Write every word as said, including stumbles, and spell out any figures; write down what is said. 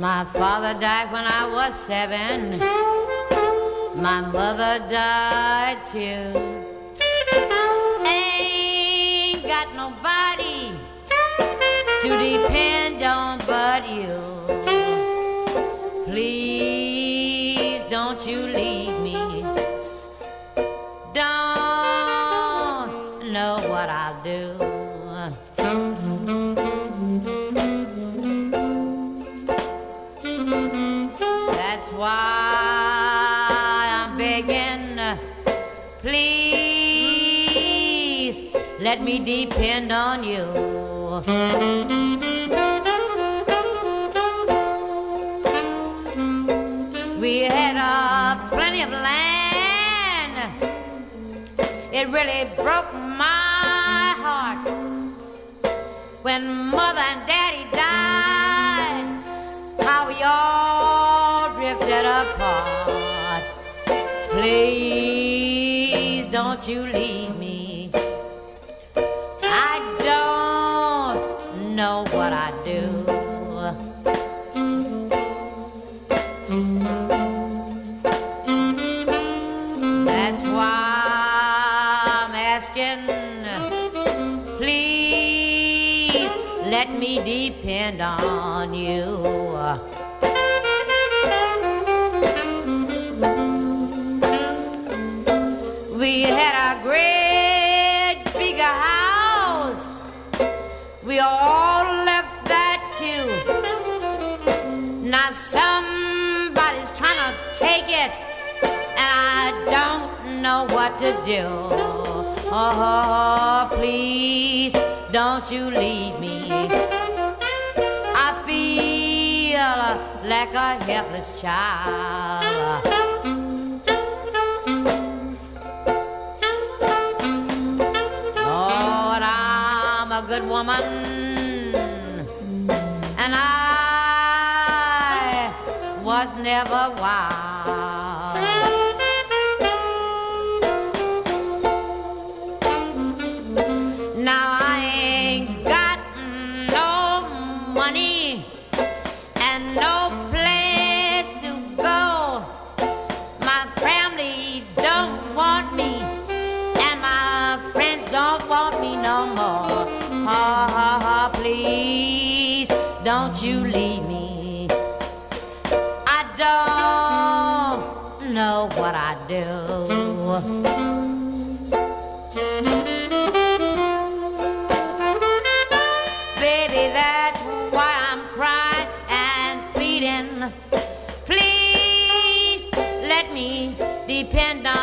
My father died when I was seven. My mother died too. Ain't got nobody to depend on but you. Please don't you leave me. Don't know what I'll do. That's why I'm begging, please let me depend on you. We had uh, plenty of land. It really broke my heart when Mother and Daddy died, how we all drifted apart. Please don't you leave me. I don't know what I do. That's why I'm asking, please let me depend on you. We had a great big house. We all left that too. Now somebody's trying to take it, and I don't know what to do. Oh, please don't you leave me. I feel like a helpless child. A good woman, and I was never wild. Now I ain't got no money and no place to go. My family don't want me, and my friends don't want me no more. Ah, please don't you leave me. I don't know what I do. Baby, that's why I'm crying and pleading. Please let me depend on